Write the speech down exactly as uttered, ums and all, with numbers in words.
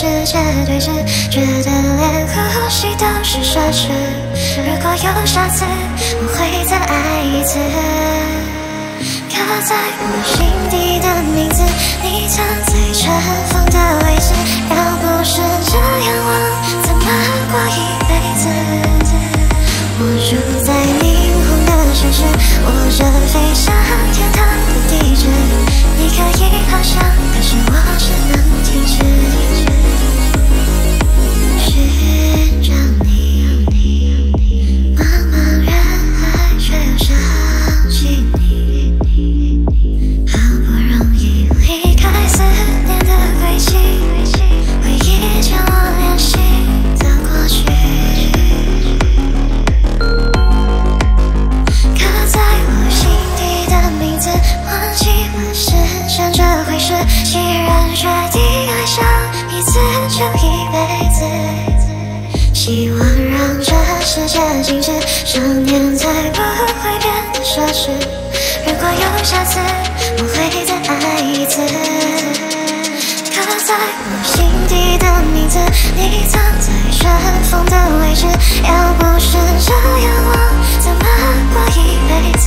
是绝对值，觉得联合呼吸都是奢侈。如果有下次，我会再爱一次。刻在我心底的名字，你站在尘封的位置。要不是这样，我怎么过一辈子？我住在霓虹的城市，握着飞向天堂的地址。你可以翱翔，但是我只能停止。 要不是这样，我怎么过一辈子？